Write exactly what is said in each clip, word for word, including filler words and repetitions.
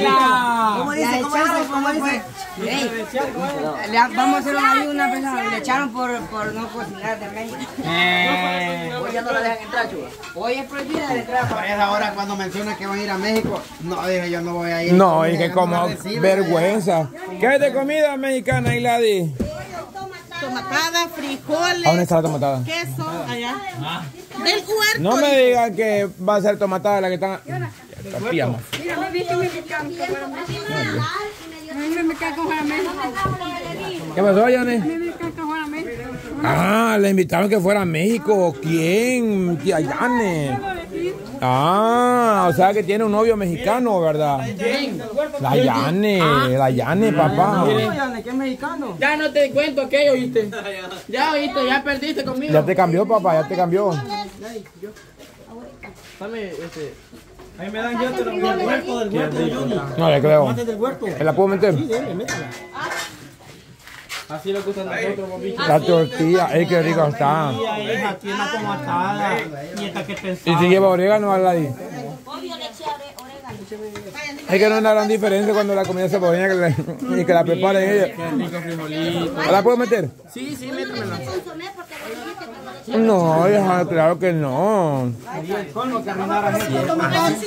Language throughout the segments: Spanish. ¡Échela! ¿Cómo dice? ¿Cómo dice? ¿Cómo dice? Hey, la, vamos a hacer una ayuna, persona. Le echaron por, por no cocinar de México. Eh. Hoy ya no la dejan entrar, chuva. Hoy es prohibida de entrar. Por eso ahora cuando menciona que van a ir a México, no, dije yo no voy a ir. No, es que como vergüenza. ¿Qué hay de comida mexicana, Iladi? Tomatada, frijoles. ¿A dónde está la tomatada? Queso, allá. Ah. Del huerto. No me digan que va a ser tomatada la que están. Mira, me vi que me pican. Me pican con México. ¿Qué pasó, Jenny? Me pican con México. Ah, le invitaron que fuera a México. ¿Quién? Tía Jenny. Ah, o sea que tiene un novio mexicano, ¿verdad? La Jenny, la Jenny, papá. ¿Qué es mexicano? Ya no te cuento aquello, ¿oíste? Ya oíste, ya perdiste conmigo. Ya te cambió, papá, ya te cambió. Dame este. A mí me dan yo del huerto, del huerto de Johnny. No le creo. ¿Me la puedo meter? Sí, dale, métela. Así lo gustan nosotros, bombito. La tortilla, ¡ay, qué rica está! Aquí una tomatada. Y esta que pensaba. ¿Y si lleva orégano al ladito? Obvio, le eché orégano. Es que no es una gran diferencia cuando la comida se pone y que la preparen ella. Qué rico frijolito. ¿Me la puedo meter? Sí, sí, métemela. No, hija, claro que no. Así,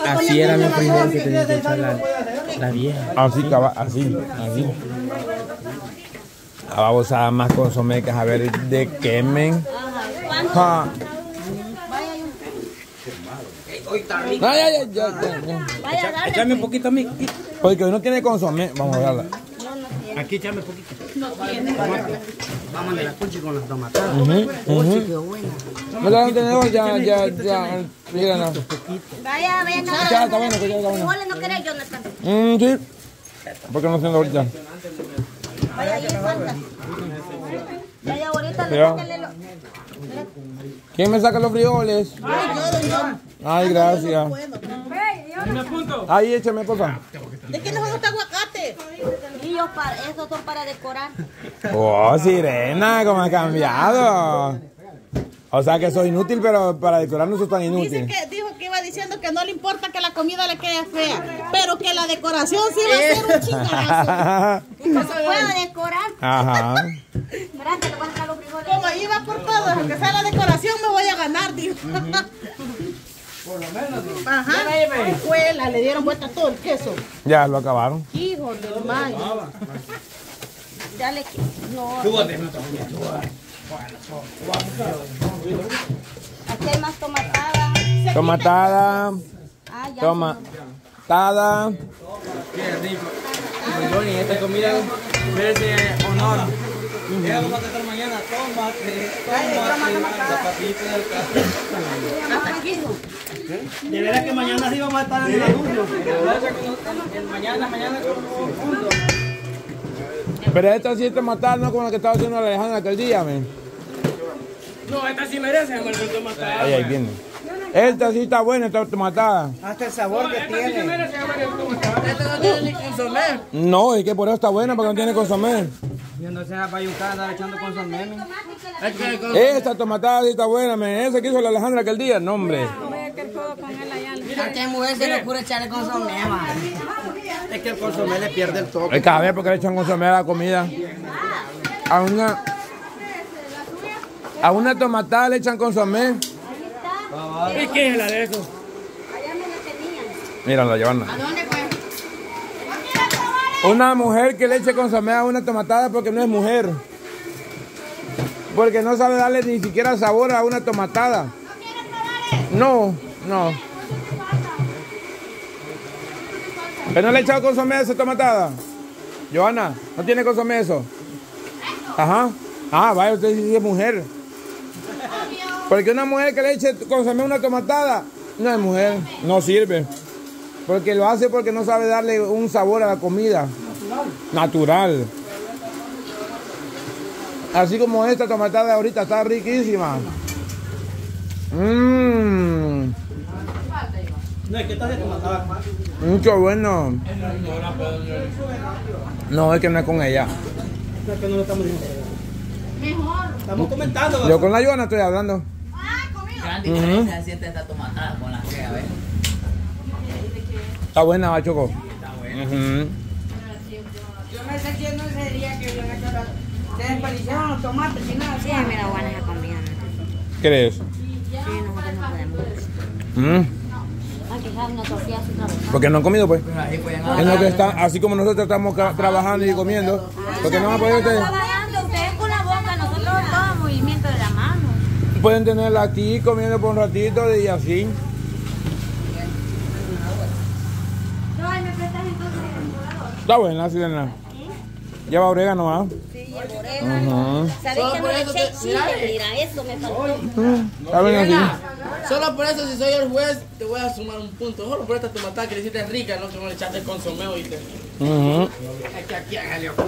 así era la primera que tenía que echar la, la vieja. Así, así, así. La babosada más consomé que a ver de quemen. Ja. Vaya, ya, ya, ya. Échame un poquito a mí. Porque uno tiene consomé. Vamos a darla. Aquí echame un poquito. No tiene. Vamos a la cuchi con las tomatadas. Cuchi, qué buena. No la tenemos ya, ya, ya. Mira, no. Vaya, vaya, no. Ya está bueno, ya está bueno. ¿Cuál no querés, Jonathan? Mmm, sí. Porque no tengo ahorita. Vaya, ahí falta. Vaya, ahorita le sáquenle los... ¿Quién me saca los frijoles? Ay, yo, yo. Ay, gracias. Ahí, échame, por favor. ¿De qué nos gusta aguacate? Para, esos son para decorar. Oh, sirena, como ha cambiado. O sea que soy inútil, pero para decorar no soy tan inútil. Dice que, dijo que iba diciendo que no le importa que la comida le quede fea, pero que la decoración sí va a ser un chingadazo. No se puede decorar. Ajá. Gracias, le voy a sacar los frijoles. Como iba por todo, aunque sea la decoración me voy a ganar, dijo. Por lo menos, ¿no? Ajá. Escuela, le dieron vuelta todo el queso. Ya lo acabaron. Hijo de madre. Ya le no. Súbate, no te voy a chupar. Aquí hay más tomatada. Tomatada. Ah, ya. Tomatada. Qué rico. Johnny, esta comida merece honor. Ya vamos a tratar mañana. Tomate. Tomate. Tomate. De veras que mañana sí vamos a estar en el adulto. Mañana, mañana como juntos. Pero esta sí es matar, no como la que estaba haciendo Alejandra aquel día, men. No, esta sí merece, amor, el tomatada. Ahí, ahí viene. Esta sí está buena, esta tomatada. Hasta el sabor no, que esta tiene. Esta sí merece, amor, el tomatada. Esta no tiene ni consomé. No, es que por eso está buena, porque no tiene consomé. Yo no sé, apayucada, andar echando consomé, men. Esta tomatada sí está buena, men. Esa que hizo la Alejandra aquel día, no, hombre. Mira qué mujer se le ocurre echarle consomé. Es que el consomé le pierde el toque. Cada vez porque le echan consomé a la comida. A una, a una tomatada le echan consomé. ¿Y qué es la de eso? Allá me la tenían. Mira, la llevan. ¿A dónde fue? Una mujer que le eche consomé a una tomatada porque no es mujer. Porque no sabe darle ni siquiera sabor a una tomatada. No, no. ¿Pero no le he echado consomé a esa tomatada? Johanna, ¿no tiene consomé eso? Ajá. Ah, vaya, usted dice mujer. Porque una mujer que le eche consomé a una tomatada, no es mujer, no sirve. Porque lo hace porque no sabe darle un sabor a la comida. Natural. Así como esta tomatada ahorita está riquísima. Mmm. No, es que estás de tomatada. Mucho bueno. No, es que no es con ella. Es que no lo estamos diciendo. Mejor. Estamos comentando. ¿Verdad? Yo con la Johanna estoy hablando. Ah, conmigo. Gran diferencia se siente esta tomatada con la que, a ver. Está buena, va, Choco. Sí, está buena. Uh-huh. Yo me estoy yendo ese día que yo me quedaba. Se desperdiciaron los tomates y nada. Sí, a mí no van a dejar conmigo. ¿Crees? Sí, nosotros no podemos. ¿Mm? Porque no han comido, pues. Es lo que están, así como nosotros estamos trabajando y comiendo. Porque no han podido ustedes. Ustedes con la boca, nosotros todo movimiento de la mano. Pueden tenerla aquí comiendo por un ratito y así. Está buena, sirena. Lleva orégano, ¿ah? Sí, lleva orégano. ¿Sabes que no le eché chile? Mira, eso me faltó. Está bien así. Solo por eso, si soy el juez, te voy a sumar un punto. Solo por esta tomatada que le hiciste rica, no que no le echaste consomé, ¿oíste? Uh-huh.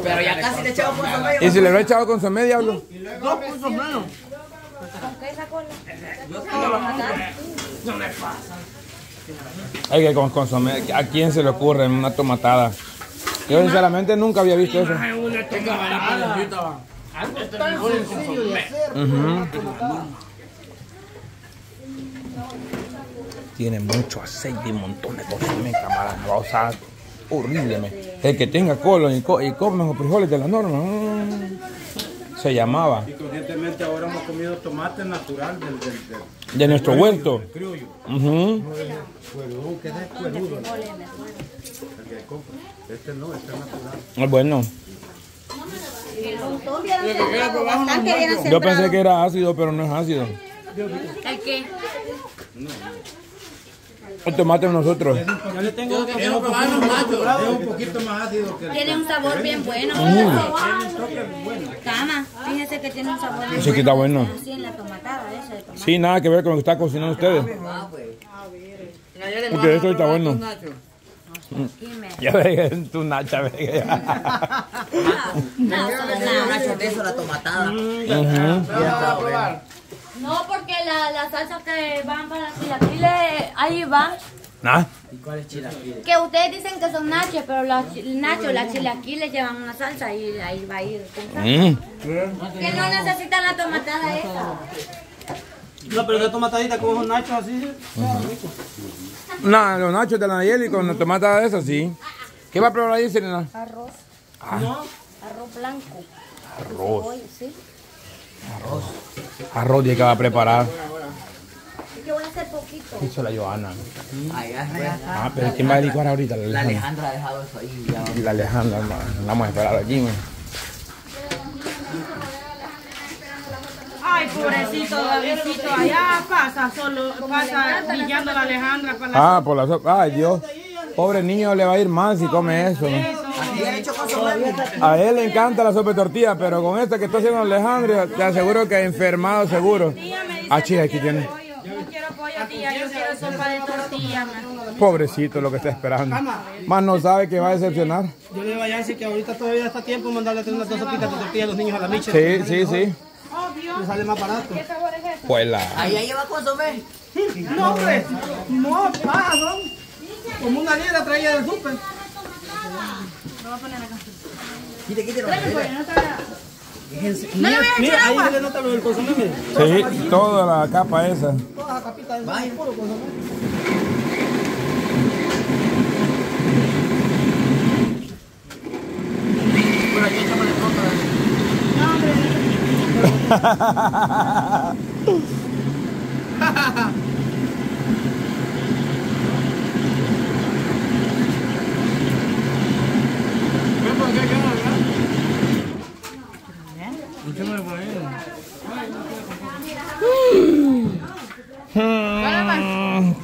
Pero ya casi le echaba consomé. ¿Y si le lo he echado consomé, diablo? Dos consomé. ¿Con qué sacó la? No me pasa. Hay que con consomé. ¿A quién se le ocurre una tomatada? Yo sinceramente nunca había visto eso. Una tomatada. Algo tan sencillo de hacer. Tiene mucho aceite y montones de cosas, me camarada, va a usar horrible. Me. El que tenga colon y, co y come los frijoles de la Norma, mmm, se llamaba. Y conscientemente ahora hemos comido tomate natural del, del, del de nuestro huerto. Uh-huh. Este no, este es natural. Ah, bueno. Yo pensé que era ácido, pero no es ácido. ¿El qué? No. El tomate nosotros. Yo le tengo que hacer un poquito más ácido. Tiene un sabor bien bueno. Cama, fíjese que tiene un sabor bien bueno. Sí, que está bueno. Sí, nada que ver con lo que está cocinando ustedes. Porque esto está bueno. Ya ve que es tu nacha, ve. Nacho, de eso la tomatada. No, porque la, la salsa que van para chilaquiles, ahí va. ¿Ah? ¿Y cuáles chilaquiles? Que ustedes dicen que son nachos, pero los nachos, las chilaquiles llevan una salsa y ahí va a ir. Mm. Que no necesitan la tomatada esa. No, pero la tomatadita con los nachos así. Uh-huh. No, los nachos de la Nayeli con la tomatada esa, sí. ¿Qué va a probar ahí, Serena? Arroz. Ah. No, arroz blanco. Arroz. Hoy, sí. Arroz. Arroz que va a preparar. Yo voy a hacer poquito. Hizo la Johanna. Ay, ah, pero ¿quién va a licuar ahorita? La Alejandra ha dejado eso ahí. Ya. La Alejandra, hermano. La vamos a esperar aquí, man. Ay, pobrecito, Davidito. Allá pasa solo, pasa brillando la Alejandra. Para la... Ah, por la sopa. Ay, Dios. Pobre niño, le va a ir mal si come eso. A él le encanta la sopa de tortilla, pero con esta que está haciendo Alejandra, te aseguro que ha enfermado seguro. Ah, chía, aquí tiene. No quiero pollo, tía, yo quiero sopa de tortilla. Pobrecito lo que está esperando. Más no sabe que va a decepcionar. Yo le voy a decir que ahorita todavía está tiempo mandarle a tener unas dos sopitas de tortilla a los niños a la micha. Sí, sí, sí. Le sale más barato. ¿Qué sabor es eso? Pues la... Ahí ella va a consumir. No, pues, no, paja, no. Como una libra traía del súper. Lo voy a poner acá. Quite, quítelo. Mira, mira, ahí se le nota lo del consomé. Sí, toda la capa esa. Toda la capita del puro consomé. Bueno, aquí está para el fondo. No, hombre. Jajaja.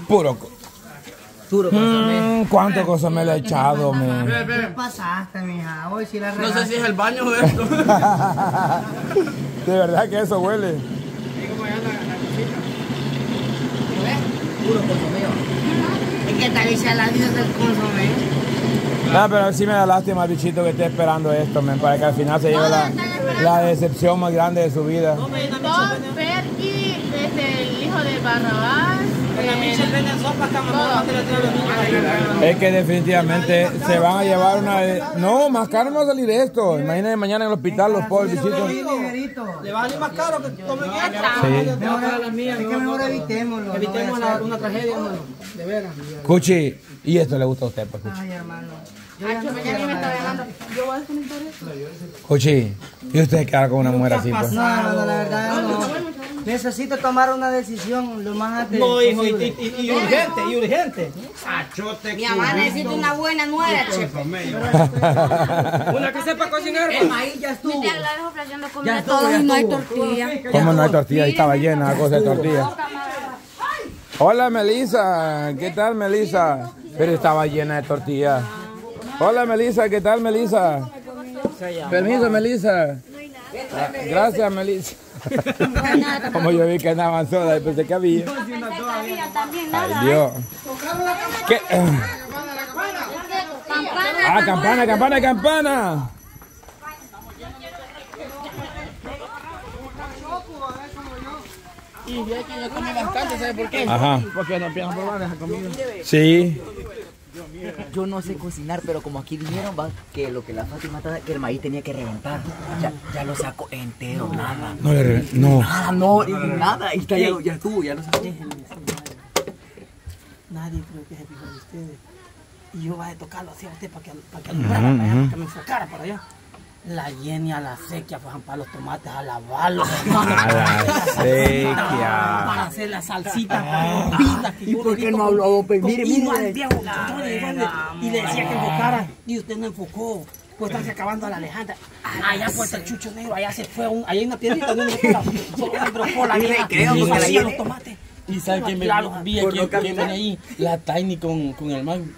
Puro Puro consomé. ¿Cuánto consomé le he echado, man? ¿Qué pasaste, mija? Hoy sí la regaste. No sé si es el baño o esto. De verdad que eso huele. Puro consomé. Es que tal vez ya la diosa del consomé. No, pero sí me da lástima al bichito que esté esperando esto, men, para que al final se lleve la, la decepción más grande de su vida. Don Perky, desde el hijo de Barrabás. Es que definitivamente se van a llevar una... No, más caro no va a salir esto. Imagínate mañana en el hospital los pobres bichitos. Le va a salir más caro que comen esto. Es que mejor evitémoslo. Evitemos una tragedia, de veras. Cuchi, ¿y esto le gusta a usted? Ay, hermano. Yo voy a desconectar esto. Cuchi, ¿y usted queda con una mujer así? Pues? No, no, la verdad no. Necesito tomar una decisión lo más antes no, hijo, posible. Y, y, y urgente, y urgente. Achote, mi mamá necesita una buena nuera. Una que sepa cocinar. El maíz ya estuvo. Ya la dejo placiendo con una tortilla. No hay tortilla. ¿Cómo no hay tortilla? Ahí estaba llena la cosa de tortilla. Hola, Melissa. ¿Qué tal, Melissa? Pero estaba llena de tortillas. Hola, Melissa. ¿Qué tal, Melissa? Permiso, Melissa. Gracias, Melissa. Como yo vi que andaban solas y pensé que había. Ay, Dios. ¿Qué? Ah, campana, campana, campana. Y yo que yo comí bastante, ¿sabes por qué? Ajá. Porque no empiezan a probar esa comida. Sí. Yo no sé cocinar, pero como aquí dijeron va, que lo que la Fátima estaba, que el maíz tenía que reventar. Ya, ya lo saco entero, nada. No le reventé. No. Nada, no, nada. Está, ya, ya estuvo, ya lo saqué. Nadie creo que se fijó de ustedes. Y yo vaya a tocarlo así a usted para que, para que, uh-huh, para allá, para que me enfocara para allá. La Jenny a la sequía, fajan para los tomates, a lavarlos. A la sequía. Para hacer la salsita. ¿Y por qué no habló? Mire, mire. Y le decía que enfocara y usted no enfocó. Pues están acabando a la Alejandra. Allá pues el chucho negro, allá se fue. Allá hay una piedrita de una cola. Solo embrocó la vieja. Y le hacía los tomates. Y sabe que me vi aquí, que ven ahí, la Tiny con, con el man.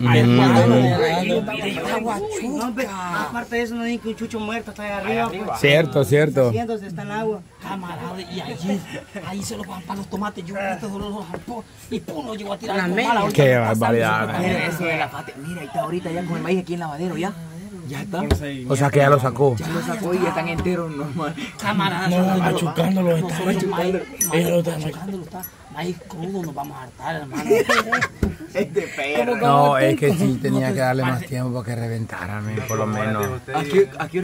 Aparte de eso, no dicen que un chucho muerto está ahí arriba. Pues, cierto, no, cierto. Siéndose, está el agua. Camarada, y allí, ahí se lo van para los tomates. Yo estos dolores los jampó y pum, lo llevo a tirar. La qué barbaridad. Mira, eso de la pate. Mira, ahí está ahorita ya con el maíz aquí en lavadero ya. Ya está. O sea que ya lo sacó. Ya lo sacó y ya están enteros, normal. Camaradas. No, machucándolo, está machucándolo. Ellos lo están machucándolo, está. Maíz crudo nos vamos a hartar, hermano. Este perro. No, es que sí tenía que darle más tiempo para que reventara, por lo menos. Aquí, aquí